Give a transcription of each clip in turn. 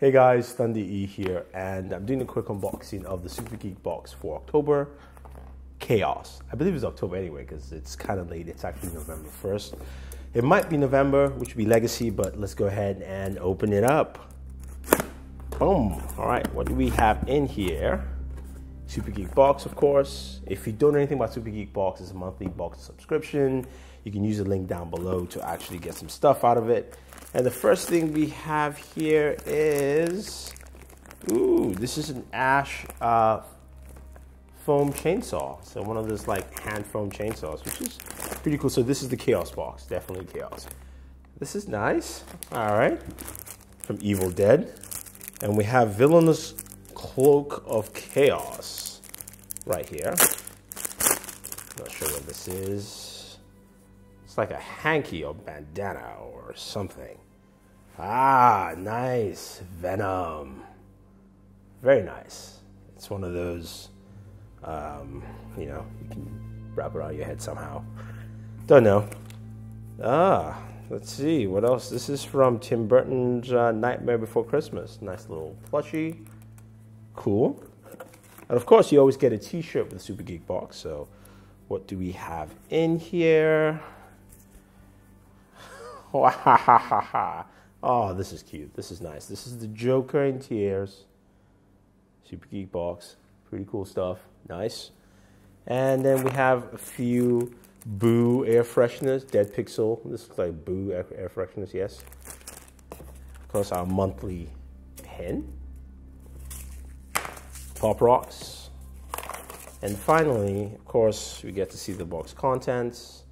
Hey guys, Thunder E here, and I'm doing a quick unboxing of the Super Geek Box for October Chaos. I believe it's October anyway, because it's kind of late. It's actually November 1st. It might be November, which would be Legacy, but let's go ahead and open it up. Boom. All right, what do we have in here? Super Geek Box, of course. If you don't know anything about Super Geek Box, it's a monthly box subscription. You can use the link down below to actually get some stuff out of it. And the first thing we have here is, ooh, this is an Ash foam chainsaw. So one of those like hand foam chainsaws, which is pretty cool. So this is the Chaos box, definitely Chaos. This is nice, all right. From Evil Dead. And we have Villainous Cloak of Chaos right here. Not sure what this is. It's like a hanky or bandana or something. Ah, nice. Venom. Very nice. It's one of those, you know, you can wrap around your head somehow. Don't know. Ah, let's see. What else? This is from Tim Burton's Nightmare Before Christmas. Nice little plushie. Cool. And of course, you always get a t-shirt with a Super Geek Box. So what do we have in here? Oh, this is cute. This is nice. This is the Joker in tears. Super Geek Box. Pretty cool stuff. Nice. And then we have a few Boo air fresheners. Dead Pixel. This looks like Boo air fresheners, yes. Plus our monthly pen. Pop Rocks. And finally, of course, we get to see the box contents.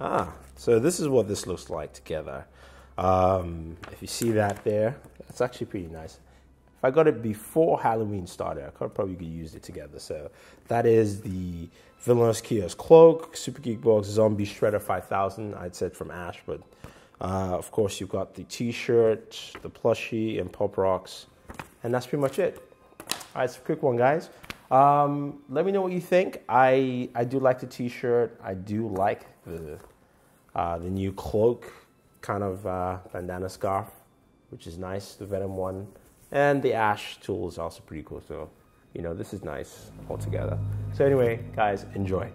Ah, so this is what this looks like together. If you see that there, that's actually pretty nice. If I got it before Halloween started, I could probably use it together. So that is the Villainous Chaos Cloak, Super Geek Box, Zombie Shredder 5000. I'd said from Ash, but of course you've got the t-shirt, the plushie, and Pop Rocks. And that's pretty much it. All right, it's a quick one, guys. Let me know what you think. I do like the t-shirt. I do like the new cloak kind of bandana scarf, which is nice, the Venom one. And the Ash tool is also pretty cool. So, you know, this is nice altogether. So anyway, guys, enjoy.